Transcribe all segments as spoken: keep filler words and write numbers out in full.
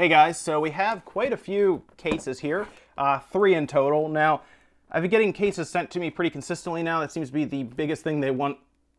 Hey guys, so we have quite a few cases here, uh, three in total. Now, I've been getting cases sent to me pretty consistently now. That seems to be the biggest thing they want,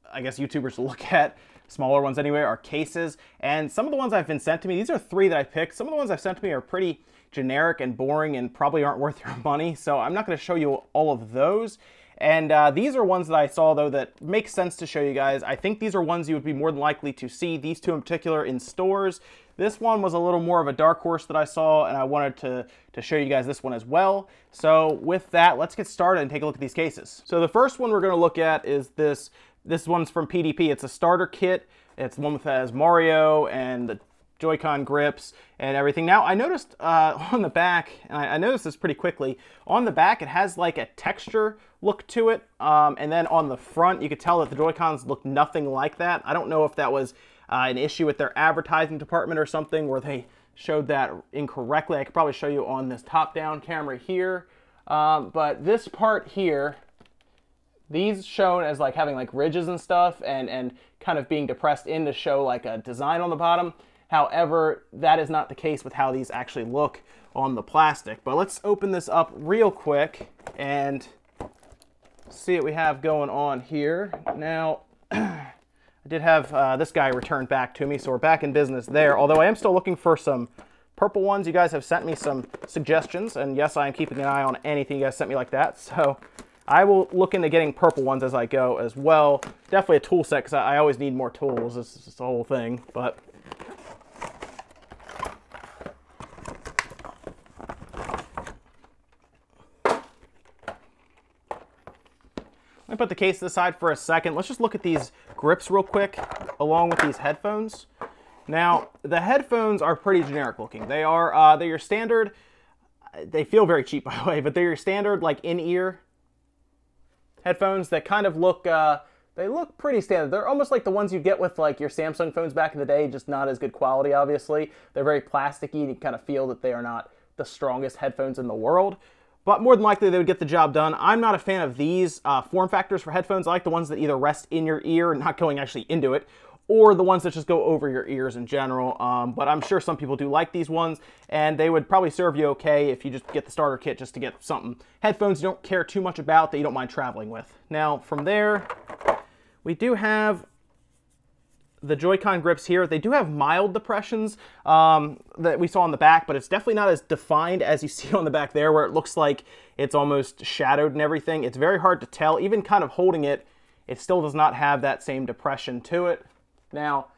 I guess, YouTubers to look at, smaller ones anyway, are cases. And some of the ones I've been sent to me, these are three that I picked. Some of the ones I've sent to me are pretty generic and boring and probably aren't worth your money, so I'm not going to show you all of those. And uh, these are ones that I saw, though, that make sense to show you guys. I think these are ones you would be more than likely to see, these two in particular, in stores. This one was a little more of a dark horse that I saw, and I wanted to, to show you guys this one as well. So with that, let's get started and take a look at these cases. So the first one we're going to look at is this. This one's from P D P. It's a starter kit. It's the one that has Mario and the Joy-Con grips and everything. Now, I noticed uh, on the back, and I, I noticed this pretty quickly, on the back it has like a texture look to it, um, and then on the front you could tell that the Joy-Cons look nothing like that. I don't know if that was uh, an issue with their advertising department or something where they showed that incorrectly. I could probably show you on this top-down camera here, um, but this part here, these shown as like having like ridges and stuff and, and kind of being depressed in to show like a design on the bottom. However, that is not the case with how these actually look on the plastic. But let's open this up real quick and see what we have going on here. Now, I did have uh, this guy returned back to me, so we're back in business there. Although I am still looking for some purple ones. You guys have sent me some suggestions, and yes, I am keeping an eye on anything you guys sent me like that. So I will look into getting purple ones as I go as well. Definitely a tool set, because I always need more tools. This is the whole thing, but let me put the case to the side for a second. Let's just look at these grips real quick, along with these headphones. Now, the headphones are pretty generic looking. They are, uh, they're your standard, they feel very cheap by the way, but they're your standard like in-ear headphones that kind of look, uh, they look pretty standard. They're almost like the ones you get with like your Samsung phones back in the day, just not as good quality obviously. They're very plasticky and you kind of feel that they are not the strongest headphones in the world. But more than likely they would get the job done. I'm not a fan of these uh, form factors for headphones. I like the ones that either rest in your ear and not going actually into it, or the ones that just go over your ears in general. Um, but I'm sure some people do like these ones, and they would probably serve you okay if you just get the starter kit just to get something. Headphones you don't care too much about that you don't mind traveling with. Now from there, we do have the Joy-Con grips here. They do have mild depressions um, that we saw on the back, but it's definitely not as defined as you see on the back there where it looks like it's almost shadowed and everything. It's very hard to tell. Even kind of holding it, it still does not have that same depression to it. Now,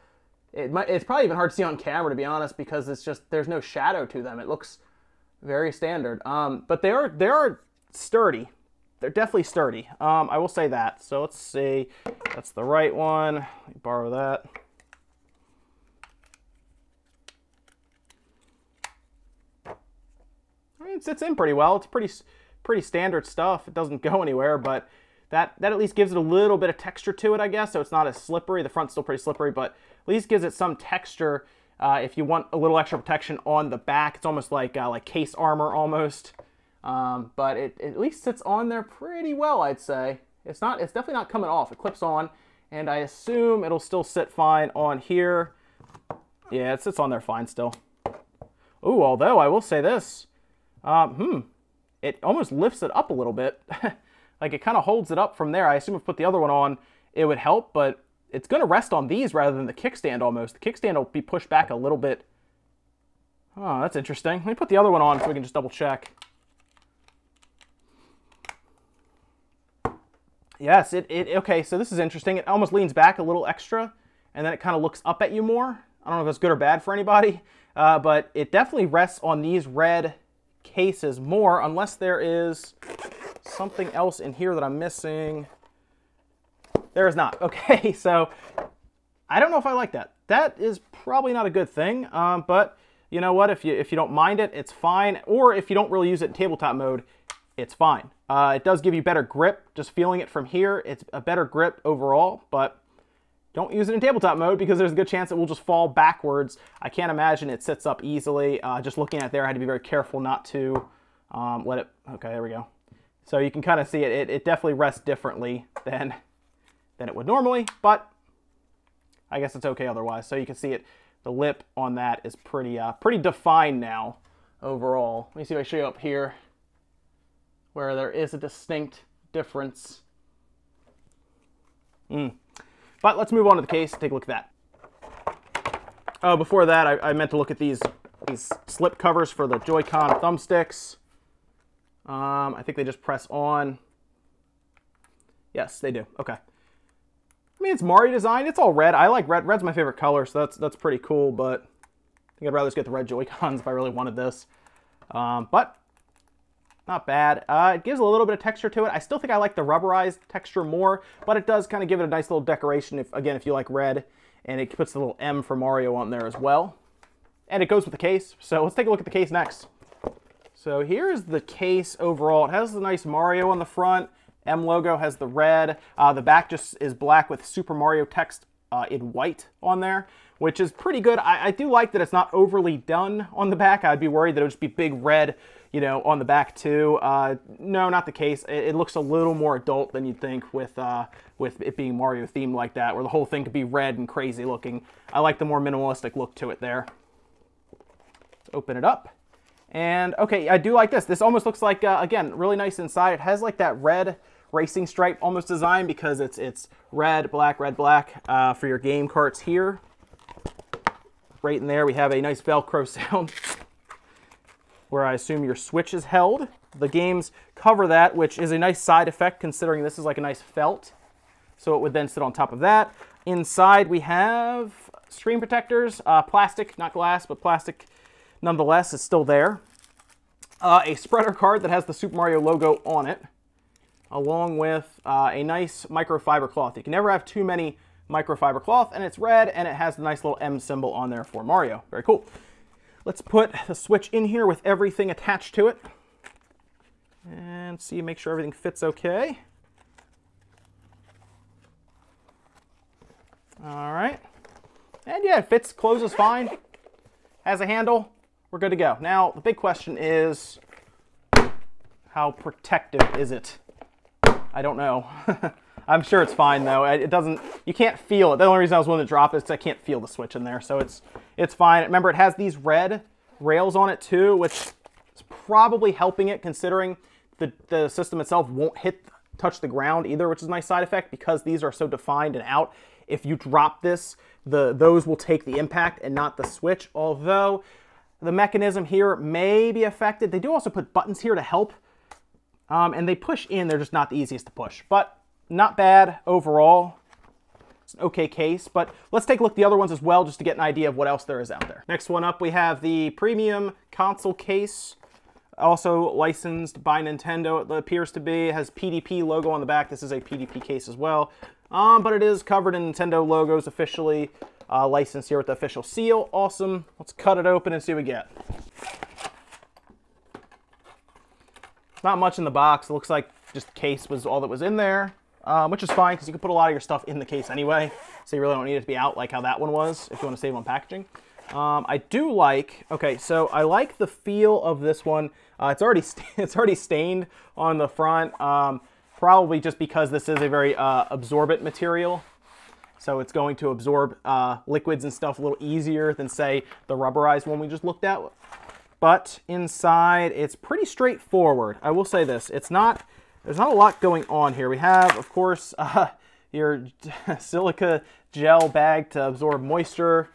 it might, it's probably even hard to see on camera, to be honest, because it's just, there's no shadow to them. It looks very standard. Um, but they are, they are sturdy. They're definitely sturdy. Um, I will say that. So let's see. That's the right one. Let me borrow that. I mean, it sits in pretty well. It's pretty, pretty standard stuff. It doesn't go anywhere, but that, that at least gives it a little bit of texture to it, I guess. So it's not as slippery. The front's still pretty slippery, but at least gives it some texture. Uh, if you want a little extra protection on the back, it's almost like uh, like case armor almost. Um, but it, it at least sits on there pretty well, I'd say. It's not, it's definitely not coming off. It clips on, and I assume it'll still sit fine on here. Yeah, it sits on there fine still. Ooh, although I will say this, um, hmm, it almost lifts it up a little bit. Like it kind of holds it up from there. I assume if I put the other one on, it would help, but it's going to rest on these rather than the kickstand almost. The kickstand will be pushed back a little bit. Oh, that's interesting. Let me put the other one on so we can just double check. Yes, it, it, okay, so this is interesting. It almost leans back a little extra, and then it kind of looks up at you more. I don't know if that's good or bad for anybody, uh, but it definitely rests on these red cases more, unless there is something else in here that I'm missing. There is not. Okay, so I don't know if I like that. That is probably not a good thing, um, but you know what? If you, if you don't mind it, it's fine. Or if you don't really use it in tabletop mode, it's fine. Uh, it does give you better grip, just feeling it from here. It's a better grip overall, but don't use it in tabletop mode because there's a good chance it will just fall backwards. I can't imagine it sits up easily. Uh, just looking at it there, I had to be very careful not to um, let it, okay, there we go. So you can kind of see it, it, it definitely rests differently than, than it would normally, but I guess it's okay otherwise. So you can see it the lip on that is pretty uh, pretty defined now overall. Let me see if I show you up here where there is a distinct difference. Mm. But let's move on to the case and take a look at that. Oh, before that, I, I meant to look at these, these slip covers for the Joy-Con thumbsticks. Um, I think they just press on. Yes, they do. Okay. I mean, it's Mario design. It's all red. I like red. Red's my favorite color, so that's that's pretty cool, but I think I'd rather just get the red Joy-Cons if I really wanted this. Um, but not bad. Uh, it gives a little bit of texture to it. I still think I like the rubberized texture more, but it does kind of give it a nice little decoration, if again, if you like red, and it puts the little M for Mario on there as well. And it goes with the case, so let's take a look at the case next. So here's the case overall. It has the nice Mario on the front. M logo has the red. Uh, the back just is black with Super Mario text uh, in white on there, which is pretty good. I, I do like that it's not overly done on the back. I'd be worried that it would just be big red, you know, on the back too. Uh, no, not the case. It, it looks a little more adult than you'd think with, uh, with it being Mario themed like that, where the whole thing could be red and crazy looking. I like the more minimalistic look to it there. Let's open it up. And okay, I do like this. This almost looks like, uh, again, really nice inside. It has like that red racing stripe almost design because it's it's red, black, red, black uh, for your game carts here. Right in there we have a nice Velcro sound where I assume your Switch is held. The games cover that, which is a nice side effect considering this is like a nice felt. So it would then sit on top of that. Inside we have screen protectors, uh, plastic, not glass, but plastic nonetheless is still there. Uh, a spreader card that has the Super Mario logo on it, along with uh, a nice microfiber cloth. You can never have too many microfiber cloth, and it's red, and it has the nice little M symbol on there for Mario. Very cool. Let's put the Switch in here with everything attached to it, and see, make sure everything fits okay. All right, and yeah, it fits, closes fine, has a handle, we're good to go. Now, the big question is, how protective is it? I don't know. I'm sure it's fine though. It doesn't, you can't feel it. The only reason I was willing to drop it is because I can't feel the Switch in there. So it's it's fine. Remember, it has these red rails on it too, which is probably helping it considering the, the system itself won't hit, touch the ground either, which is a nice side effect because these are so defined and out. If you drop this, the those will take the impact and not the Switch. Although the mechanism here may be affected. They do also put buttons here to help. Um, and they push in, they're just not the easiest to push, but not bad overall. It's an okay case, but let's take a look at the other ones as well just to get an idea of what else there is out there. Next one up, we have the premium console case, also licensed by Nintendo, it appears to be. It has P D P logo on the back. This is a P D P case as well, um, but it is covered in Nintendo logos, officially uh, licensed here with the official seal. Awesome. Let's cut it open and see what we get. Not much in the box. It looks like just the case was all that was in there, um, which is fine because you can put a lot of your stuff in the case anyway, so you really don't need it to be out like how that one was if you want to save on packaging. Um, I do like, okay, so I like the feel of this one. Uh, it's already it's already stained on the front, um, probably just because this is a very uh, absorbent material, so it's going to absorb uh, liquids and stuff a little easier than, say, the rubberized one we just looked at. But inside, it's pretty straightforward. I will say this, it's not, there's not a lot going on here. We have, of course, uh, your silica gel bag to absorb moisture.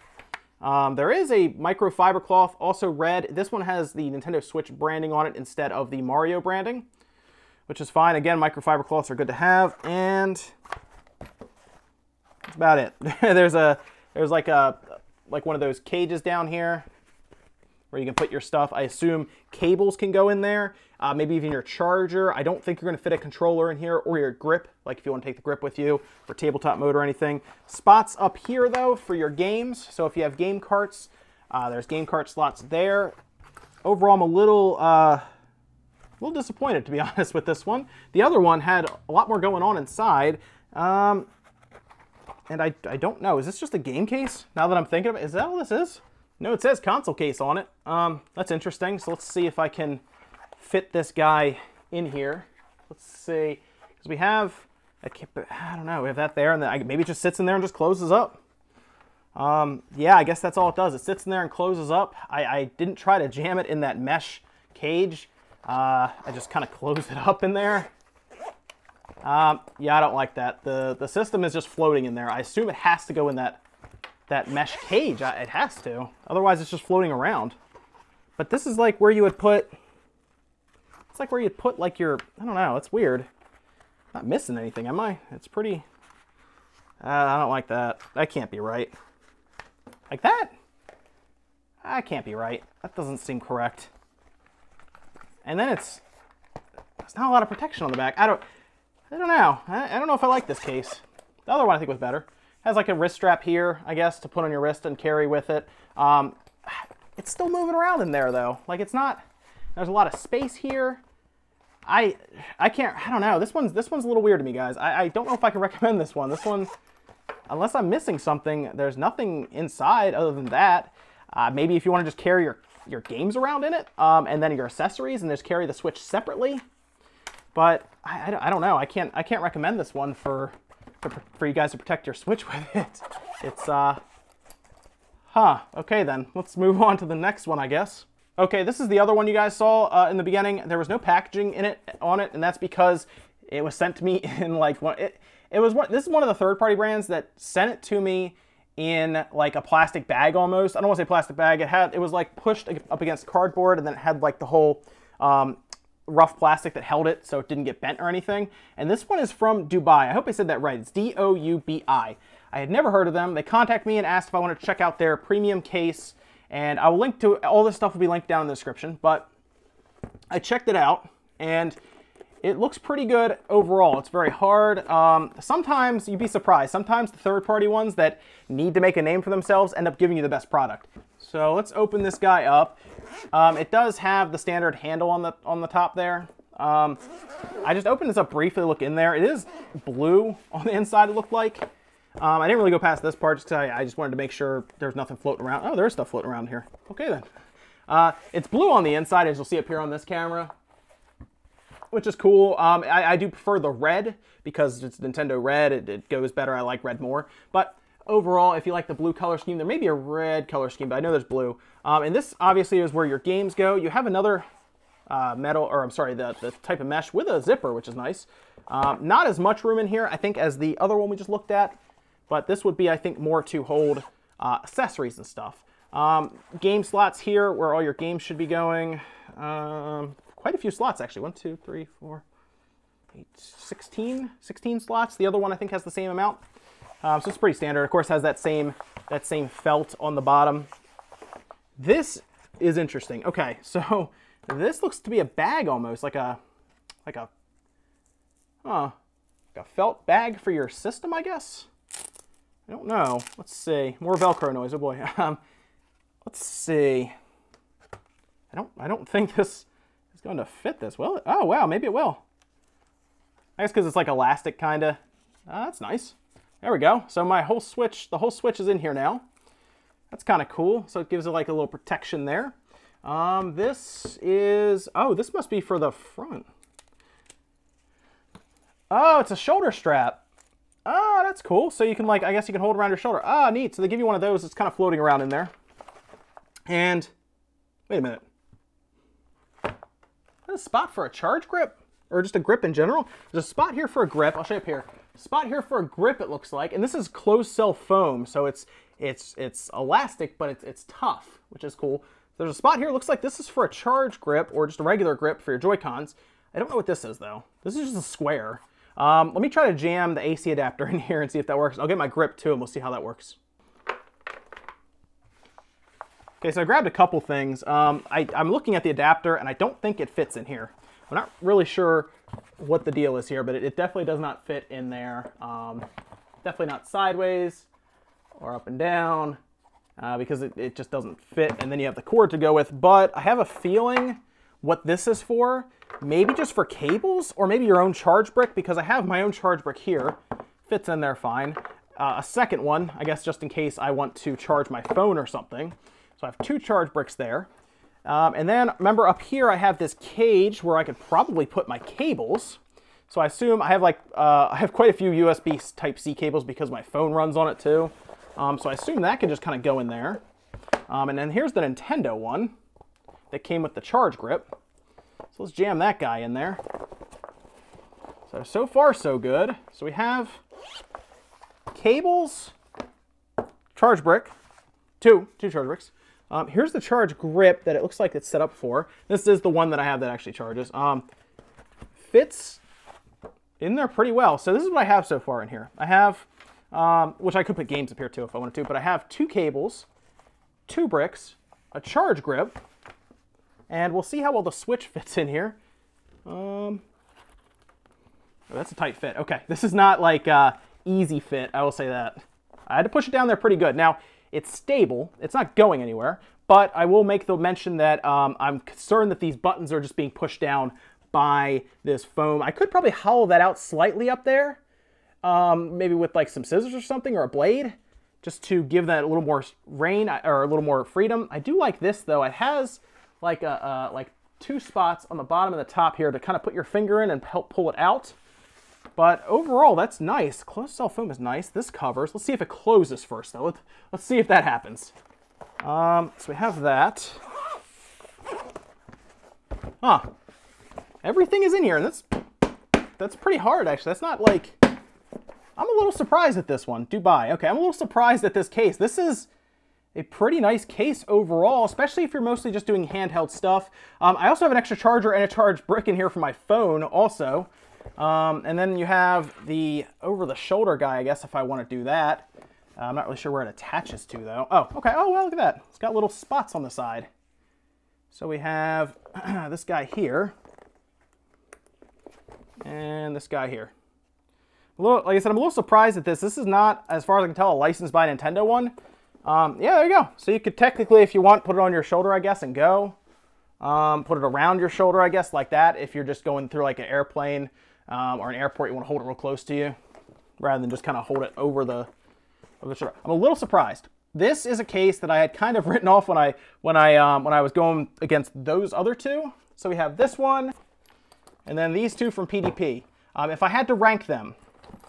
Um, there is a microfiber cloth, also red. This one has the Nintendo Switch branding on it instead of the Mario branding, which is fine. Again, microfiber cloths are good to have, and that's about it. There's a, there's like a, like one of those cages down here where you can put your stuff. I assume cables can go in there, uh, maybe even your charger. I don't think you're gonna fit a controller in here or your grip, like if you wanna take the grip with you or tabletop mode or anything. Spots up here though for your games. So if you have game carts, uh, there's game cart slots there. Overall, I'm a little, uh, a little disappointed, to be honest, with this one. The other one had a lot more going on inside. Um, and I, I don't know, is this just a game case? Now that I'm thinking of it, is that what this is? No, it says console case on it. Um, that's interesting. So let's see if I can fit this guy in here. Let's see, because we have, I, can't, I don't know, we have that there, and then I, maybe it just sits in there and just closes up. Um, yeah, I guess that's all it does. It sits in there and closes up. I, I didn't try to jam it in that mesh cage. Uh, I just kind of closed it up in there. Um, yeah, I don't like that. The, the system is just floating in there. I assume it has to go in that, that mesh cage. I, it has to. Otherwise, it's just floating around. But this is like where you would put... It's like where you'd put like your... I don't know. It's weird. I'm not missing anything, am I? It's pretty... Uh, I don't like that. That can't be right. Like that? I can't be right. That doesn't seem correct. And then it's, there's not a lot of protection on the back. I don't, I don't know. I, I don't know if I like this case. The other one I think was better. It has like a wrist strap here, I guess, to put on your wrist and carry with it. Um, it's still moving around in there though. Like it's not, there's a lot of space here. I, I can't, I don't know. This one's, this one's a little weird to me, guys. I, I don't know if I can recommend this one. This one, unless I'm missing something, there's nothing inside other than that. Uh, maybe if you want to just carry your, your games around in it, um, and then your accessories, and just carry the Switch separately. But I, I don't know. I can't I can't recommend this one for, for for you guys to protect your Switch with it. It's uh, huh. Okay then, let's move on to the next one, I guess. Okay, this is the other one you guys saw uh, in the beginning. There was no packaging in it on it, and that's because it was sent to me in like what it. It was one, this is one of the third-party brands that sent it to me in like a plastic bag almost. I don't want to say plastic bag. It had it was like pushed up against cardboard, and then it had like the whole um, rough plastic that held it, so it didn't get bent or anything. And this one is from Dubai. I hope I said that right. It's D O U B I. I had never heard of them. They contacted me and asked if I wanted to check out their premium case, and I will link to all this stuff will be linked down in the description. But I checked it out and it looks pretty good overall. It's very hard. Um, sometimes you'd be surprised. Sometimes the third-party ones that need to make a name for themselves end up giving you the best product. So let's open this guy up. Um, it does have the standard handle on the on the top there. Um, I just opened this up briefly to look in there. It is blue on the inside, it looked like. Um, I didn't really go past this part just because I, I just wanted to make sure there's nothing floating around. Oh, there is stuff floating around here. Okay then. Uh, it's blue on the inside, as you'll see up here on this camera, which is cool. Um, I, I do prefer the red because it's Nintendo red. It, it goes better. I like red more. But overall, if you like the blue color scheme, there may be a red color scheme, but I know there's blue. Um, and this obviously is where your games go. You have another uh, metal, or I'm sorry, the, the type of mesh with a zipper, which is nice. Um, not as much room in here, I think, as the other one we just looked at. But this would be, I think, more to hold uh, accessories and stuff. Um, game slots here where all your games should be going. Um, Quite a few slots, actually. One, two, three, four, eight, sixteen. sixteen slots. The other one, I think, has the same amount. Um, so it's pretty standard. Of course, it has that same, that same felt on the bottom. This is interesting. Okay, so this looks to be a bag almost, like a, like a, huh, like a felt bag for your system, I guess? I don't know. Let's see. More Velcro noise. Oh, boy. Um, let's see. I don't, I don't think this... going to fit this. Well, oh wow, maybe it will. I guess because it's like elastic kind of. Uh, that's nice. There we go. So my whole Switch, the whole Switch is in here now. That's kind of cool. So it gives it like a little protection there. Um, this is, oh, this must be for the front. Oh, it's a shoulder strap. Oh, that's cool. So you can like, I guess you can hold it around your shoulder. Ah, oh, neat. So they give you one of those. It's kind of floating around in there. And wait a minute. A spot for a charge grip, or just a grip in general. There's a spot here for a grip. I'll show you up here. Spot here for a grip, it looks like, and this is closed cell foam, so it's it's it's elastic, but it's it's tough, which is cool. There's a spot here. It looks like this is for a charge grip or just a regular grip for your Joy-Cons. I don't know what this is though. This is just a square. Um, let me try to jam the A C adapter in here and see if that works. I'll get my grip too, and we'll see how that works. Okay, so I grabbed a couple things. Um, I, I'm looking at the adapter, and I don't think it fits in here. I'm not really sure what the deal is here, but it, it definitely does not fit in there. Um, definitely not sideways or up and down uh, because it, it just doesn't fit. And then you have the cord to go with. But I have a feeling what this is for, maybe just for cables or maybe your own charge brick, because I have my own charge brick here. Fits in there fine. Uh, a second one, I guess, just in case I want to charge my phone or something. So I have two charge bricks there. Um, and then remember up here, I have this cage where I could probably put my cables. So I assume I have like, uh, I have quite a few U S B Type C cables because my phone runs on it too. Um, so I assume that can just kind of go in there. Um, and then here's the Nintendo one that came with the charge grip. So let's jam that guy in there. So, so far so good. So we have cables, charge brick, two, two charge bricks. Um, here's the charge grip that it looks like it's set up for. This is the one that I have that actually charges. Um, fits in there pretty well. So this is what I have so far in here. I have, um, which I could put games up here too if I wanted to, but I have two cables, two bricks, a charge grip, and we'll see how well the Switch fits in here. Um, oh, that's a tight fit. Okay, this is not like uh, easy fit, I will say that. I had to push it down there pretty good. Now, it's stable, it's not going anywhere, but I will make the mention that um, I'm concerned that these buttons are just being pushed down by this foam. I could probably hollow that out slightly up there, um, maybe with like some scissors or something, or a blade, just to give that a little more rein or a little more freedom. I do like this though. It has like a, uh, like two spots on the bottom and the top here to kind of put your finger in and help pull it out. But overall, that's nice. Closed cell foam is nice. This covers. Let's see if it closes first, though. Let's, let's see if that happens. Um, so we have that. Huh. Everything is in here, and that's, that's pretty hard, actually. That's not like... I'm a little surprised at this one. Dubai. Okay, I'm a little surprised at this case. This is a pretty nice case overall, especially if you're mostly just doing handheld stuff. Um, I also have an extra charger and a charge brick in here for my phone, also. Um, and then you have the over-the-shoulder guy, I guess, if I want to do that. Uh, I'm not really sure where it attaches to, though. Oh, okay. Oh, well, look at that. It's got little spots on the side. So we have this guy here. And this guy here. A little, like I said, I'm a little surprised at this. This is not, as far as I can tell, a licensed by Nintendo one. Um, yeah, there you go. So you could technically, if you want, put it on your shoulder, I guess, and go. Um, put it around your shoulder, I guess, like that, if you're just going through like an airplane um, or an airport, you want to hold it real close to you, rather than just kind of hold it over the, over the shoulder. I'm a little surprised. This is a case that I had kind of written off when I, when I, um, when I was going against those other two. So we have this one, and then these two from P D P. Um, if I had to rank them,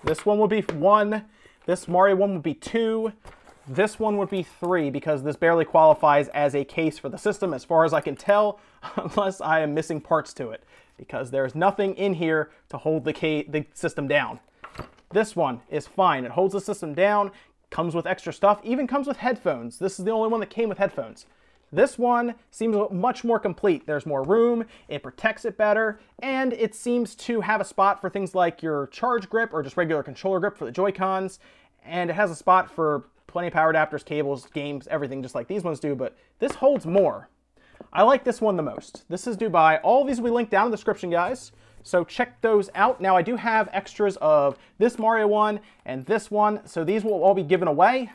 this one would be one, this Mario one would be two, this one would be three, because this barely qualifies as a case for the system as far as I can tell, unless I am missing parts to it, because there's nothing in here to hold the, case, the system down. This one is fine. It holds the system down, comes with extra stuff, even comes with headphones. This is the only one that came with headphones. This one seems much more complete. There's more room, it protects it better, and it seems to have a spot for things like your charge grip or just regular controller grip for the Joy-Cons, and it has a spot for plenty of power adapters, cables, games, everything just like these ones do, but this holds more. I like this one the most. This is Dubai. All these will be linked down in the description, guys, so check those out. Now, I do have extras of this Mario one and this one, so these will all be given away.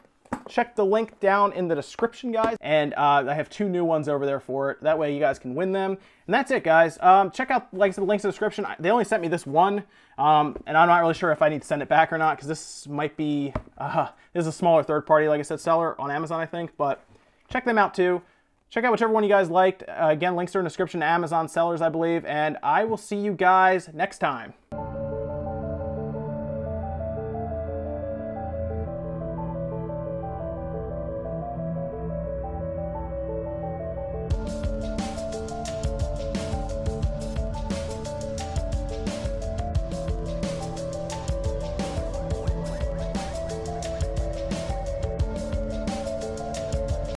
Check the link down in the description, guys, and uh, I have two new ones over there for it. That way you guys can win them. And that's it, guys. Um, check out like the links in the description. They only sent me this one, um, and I'm not really sure if I need to send it back or not, because this might be uh, this is a smaller third-party, like I said, seller on Amazon, I think. But check them out too. Check out whichever one you guys liked. Uh, again, links are in the description to Amazon sellers, I believe. And I will see you guys next time.